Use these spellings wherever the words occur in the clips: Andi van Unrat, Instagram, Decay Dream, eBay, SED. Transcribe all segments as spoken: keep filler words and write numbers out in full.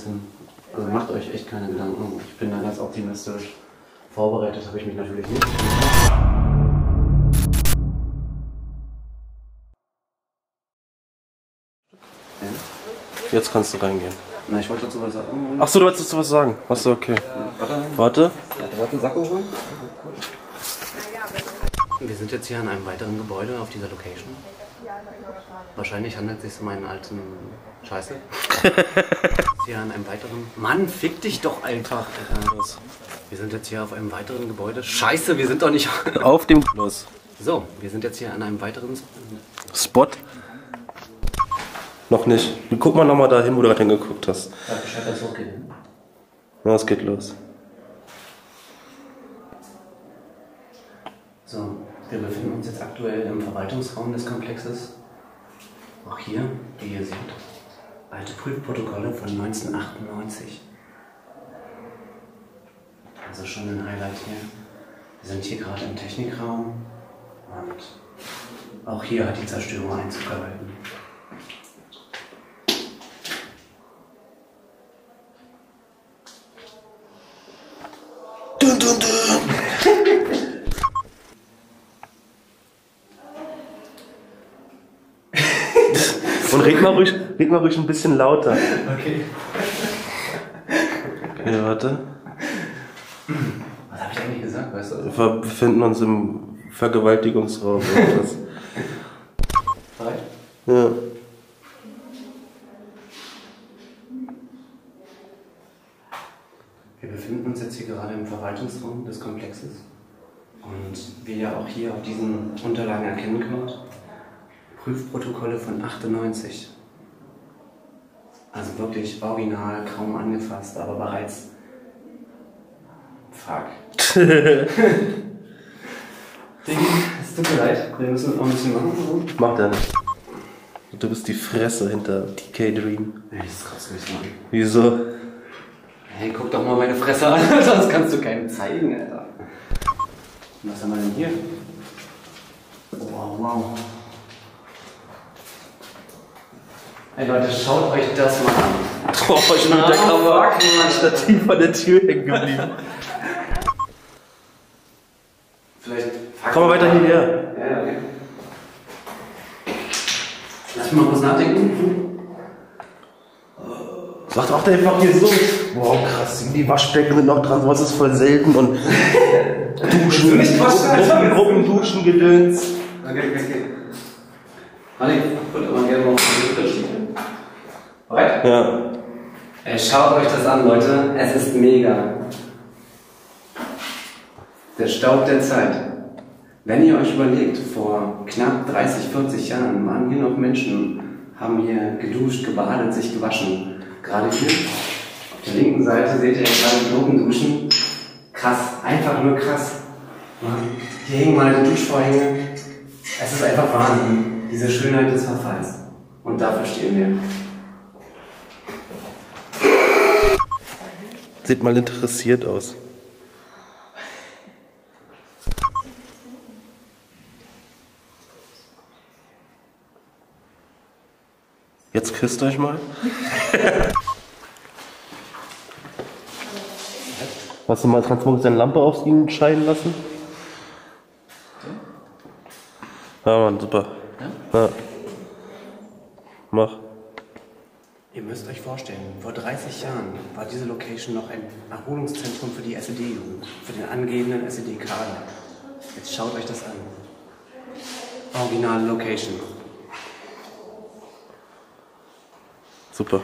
bisschen, also macht euch echt keine Gedanken. Ich bin da ganz optimistisch. Vorbereitet habe ich mich natürlich nicht. Jetzt kannst du reingehen. Na, ich wollte dazu was sagen. Achso, du wolltest dazu was sagen. Achso, okay. Warte. Warte, Sakko holen. Wir sind jetzt hier an einem weiteren Gebäude auf dieser Location. Wahrscheinlich handelt es sich um einen alten Scheiße. Hier an einem weiteren... Mann, fick dich doch einfach! Wir sind jetzt hier auf einem weiteren Gebäude. Scheiße, wir sind doch nicht... auf dem... Los. So, wir sind jetzt hier an einem weiteren... Spot? Noch nicht. Guck mal nochmal dahin, wo du gerade hingeguckt hast. Sag Bescheid, dass es hochgeht. Na, es geht los. So, wir befinden uns jetzt aktuell im Verwaltungsraum des Komplexes. Auch hier, wie ihr seht, alte Prüfprotokolle von neunzehnhundertachtundneunzig. Also schon ein Highlight hier. Wir sind hier gerade im Technikraum und auch hier hat die Zerstörung Einzug gehalten. Dun, dun, dun. Und red mal ruhig, red mal ruhig ein bisschen lauter. Okay. Okay, warte. Was habe ich eigentlich gesagt, weißt du? Wir befinden uns im Vergewaltigungsraum. Bereit? Ja. Wir befinden uns jetzt hier gerade im Verwaltungsraum des Komplexes. Und wie ihr auch hier auf diesen Unterlagen erkennen könnt, Prüfprotokolle von achtundneunzig. Also wirklich original, kaum angefasst, aber bereits... Fuck. Ding, es tut mir leid. Wir müssen noch ein bisschen machen. Mach da nicht. Du bist die Fresse hinter Decay Dream. Nee, das kannst du nicht machen. Wieso? Hey, guck doch mal meine Fresse an, sonst kannst du keinem zeigen, Alter. Was haben wir denn hier? Wow, wow. Ey Leute, schaut euch das mal an. Oh, ich bin mit der Kamera ein Stativ von der Tür hängen geblieben. Vielleicht. Komm mal weiter hierher. Ja, okay. Lass mich mal kurz nachdenken. Macht auch einfach hier so. Wow, krass. Die Waschbecken sind noch dran, was ist voll selten. Und Duschen. Nicht Gruppen, Gruppen, Duschen, Gedöns. Okay, okay, okay. Warte, ich würde aber gerne mal auf die Tür schieben. Bereit? Ja. Ey, schaut euch das an, Leute. Es ist mega. Der Staub der Zeit. Wenn ihr euch überlegt, vor knapp dreißig, vierzig Jahren waren hier noch Menschen, haben hier geduscht, gebadet, sich gewaschen. Gerade hier, auf der linken Seite seht ihr gerade Globen duschen. Krass, einfach nur krass. Hier hängen mal die Duschvorhänge. Es ist einfach Wahnsinn. Diese Schönheit des Verfalls. Und dafür stehen wir. Sieht mal interessiert aus. Jetzt küsst euch mal. Hast du mal Transmog seine Lampe auf ihn scheinen lassen? Ja, Mann, super. Ja? Ja. Mach. Ihr müsst euch vorstellen, vor dreißig Jahren war diese Location noch ein Erholungszentrum für die S E D-Jugend, für den angehenden S E D-Kader. Jetzt schaut euch das an. Originale Location. Super.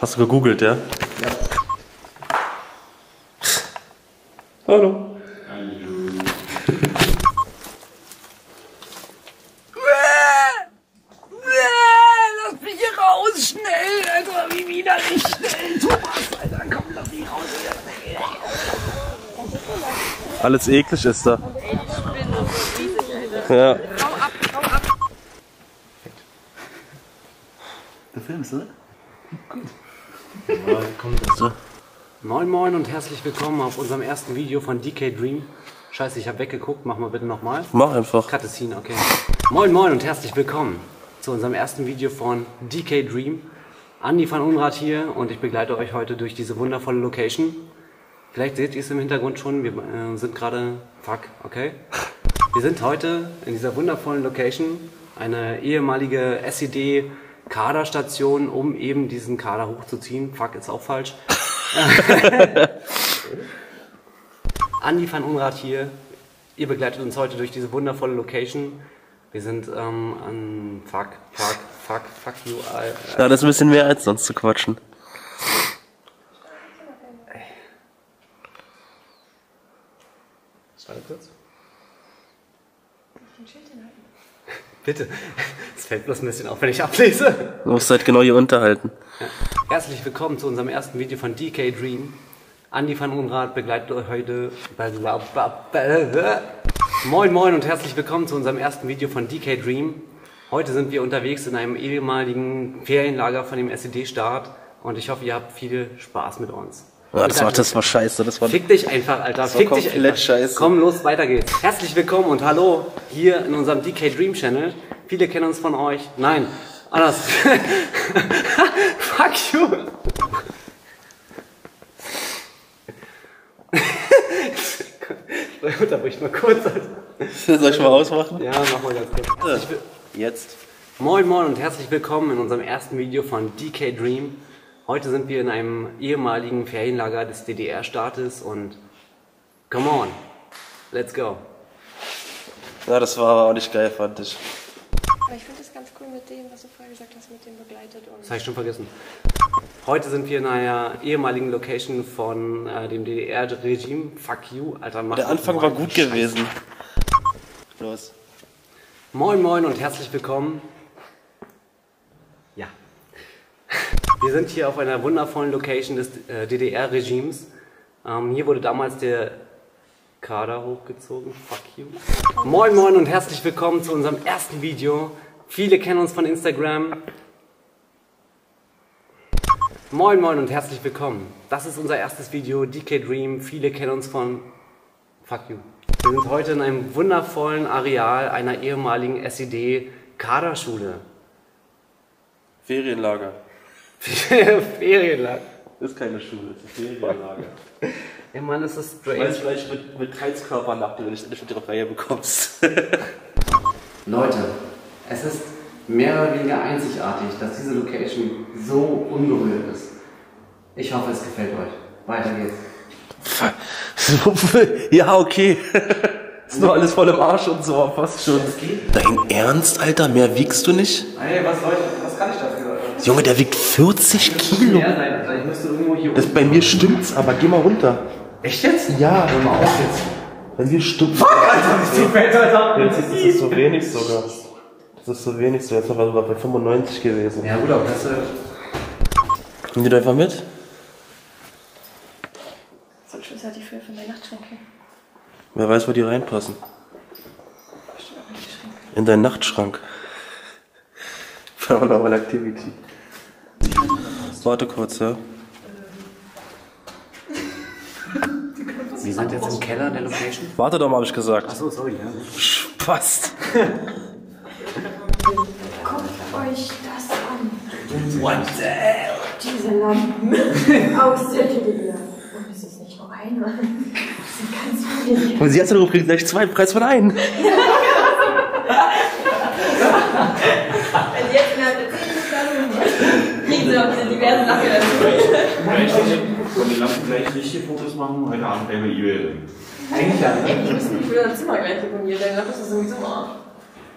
Hast du gegoogelt, ja? Ja. Hallo. Hallo. Lass mich hier raus, schnell, Alter, wie wieder nicht schnell. Thomas, Alter, komm, lass mich raus. Alles eklig ist da. Ja. Hau ab, hau ab. Du filmst, oder? Gut. Ja, moin moin und herzlich willkommen auf unserem ersten Video von Decay Dream. Scheiße, ich habe weggeguckt, mach mal bitte nochmal. Mach einfach. Cutscene, okay. Moin moin und herzlich willkommen zu unserem ersten Video von Decay Dream. Andi van Unrat hier und ich begleite euch heute durch diese wundervolle Location. Vielleicht seht ihr es im Hintergrund schon, wir äh, sind gerade... Fuck, okay. Wir sind heute in dieser wundervollen Location, eine ehemalige S E D Kaderstation, um eben diesen Kader hochzuziehen. Fuck, ist auch falsch. Andi van Unrat hier, ihr begleitet uns heute durch diese wundervolle Location. Wir sind ähm, an fuck, fuck, fuck, fuck you all. Äh, ja, das ist ein bisschen mehr als sonst zu quatschen. Warte kurz. Ich den Schild hinhalten. Bitte. Es fällt bloß ein bisschen auf, wenn ich ablese. Du musst halt genau hier unterhalten. Ja. Herzlich willkommen zu unserem ersten Video von Decay Dream. Andi van Unrat begleitet euch heute... Moin moin und herzlich willkommen zu unserem ersten Video von Decay Dream. Heute sind wir unterwegs in einem ehemaligen Ferienlager von dem S E D-Staat und ich hoffe, ihr habt viel Spaß mit uns. Ja, das, war, das war scheiße. Das war, Fick dich einfach, Alter. Das war Fick dich einfach. Scheiße. Komm, los, weiter geht's. Herzlich willkommen und hallo hier in unserem Decay Dream Channel. Viele kennen uns von euch. Nein, anders. Fuck you. Ich unterbrich mal kurz. Also. Soll ich mal ausmachen? Ja, mach mal ganz kurz. Jetzt. Moin moin und herzlich willkommen in unserem ersten Video von Decay Dream. Heute sind wir in einem ehemaligen Ferienlager des D D R-Staates und come on, let's go. Ja, das war aber auch nicht geil, fand ich. Aber ich finde das ganz cool mit dem, was du vorher gesagt hast, mit dem begleitet und... Das habe ich schon vergessen. Heute sind wir in einer ehemaligen Location von äh, dem D D R-Regime. Fuck you, Alter. Mach Der Anfang war gut Scheiße. gewesen. Los. Moin moin und herzlich willkommen. Ja. Wir sind hier auf einer wundervollen Location des äh, D D R-Regimes. Ähm, hier wurde damals der Kader hochgezogen. Fuck you. Moin moin und herzlich willkommen zu unserem ersten Video. Viele kennen uns von Instagram. Moin moin und herzlich willkommen. Das ist unser erstes Video, Decay Dream. Viele kennen uns von... Fuck you. Wir sind heute in einem wundervollen Areal einer ehemaligen S E D-Kaderschule. Ferienlager. Ferienlager. Ist keine Schule, ist ein Ferienlager. Ja, Mann, ist das strange. Weißt du, vielleicht mit, mit Heizkörper nach, wenn du nicht mit ihrer Reihe bekommst. Leute, es ist mehr oder weniger einzigartig, dass diese Location so unberührt ist. Ich hoffe, es gefällt euch. Weiter geht's. Ja, okay. Ist nur alles voll im Arsch und so, fast schon. Dein Ernst, Alter? Mehr wiegst du nicht? Ey, was soll ich, was kann ich dafür? Junge, der wiegt vierzig Kilo. Das bei mir stimmt's, aber geh mal runter. Echt jetzt? Ja, hör mal auf jetzt. Bei mir stimmt's. Fuck, Alter, das ist zu fett, Alter. Jetzt ist es so wenig sogar. Das ist so wenig so. Jetzt war sogar bei fünfundneunzig gewesen. Ja, gut, aber das ist... Nimm dir doch einfach mit. So ein Schuss hat die Fülle von der Nachtschränke. Wer weiß, wo die reinpassen. In deinen Nachtschrank. Paranormal Activity. Warte kurz, ja. Wir sind jetzt im Keller der Location. Warte doch mal, hab ich gesagt. Achso, sorry. Ja. Passt. Guckt euch das an. What the hell? Diese Lampen aus der Tür. Und es ist nicht nur eine. Es sind ganz viele. Und sie hat ja noch übrigens gleich zwei, Preis von einem. Diverse Lachen dazu. Von den Lampen gleich richtige Fotos machen, heute Abend werden wir eBay. Eigentlich ja. Ich muss mich wieder das Zimmer gleich deponieren, deine Lampe ist sowieso im Arsch.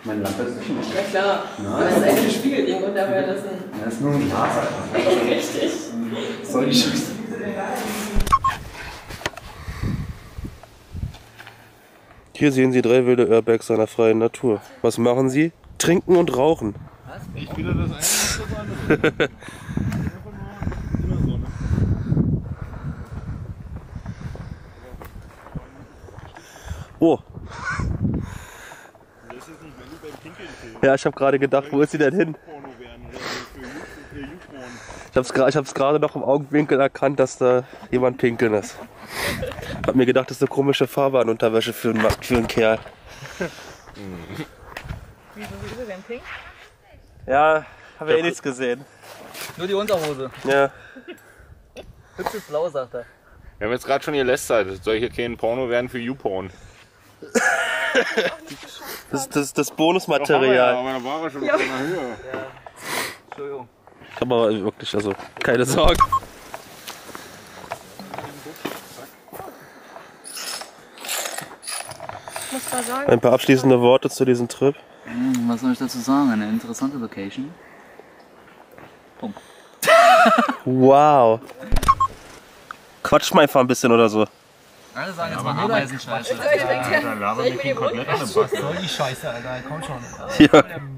Meine Lampe ist nicht im Arsch. Ja klar, aber das ist eigentlich ein Spiegelding und da wäre das ein... Ja, das ist nur ein Glas, Alter. Richtig. Soll ich schützen? Hier sehen Sie drei wilde Airbags einer freien Natur. Was machen sie? Trinken und rauchen. Was? Ich wieder das eine und das andere. Oh. Ja, ich habe gerade gedacht, wo ist sie denn hin? Ich habe es gerade noch im Augenwinkel erkannt, dass da jemand pinkeln ist. Ich habe mir gedacht, das ist eine komische Farbe an Unterwäsche für einen, für einen Kerl. Wieso, wieso denn pink? Ja, habe ja eh nichts gesehen. Nur die Unterhose. Ja. Hübsches Blau, sagt er. Wir haben jetzt gerade schon gelästert. Soll hier kein Porno werden für YouPorn? Das ist das, das Bonusmaterial. Ja, aber da war er schon ja. in der Höhe. Ja. Entschuldigung. Kann man wirklich, also keine Sorge. Ein paar abschließende Worte zu diesem Trip. Was soll ich dazu sagen? Eine interessante Location. Punkt. Wow. Quatsch mal einfach ein bisschen oder so. Alle sagen jetzt ja, mal Ameisenscheiße. Ja, da labern wir kein Kotelett an dem Bass. Was soll die Scheiße, Alter? Komm schon. Ja.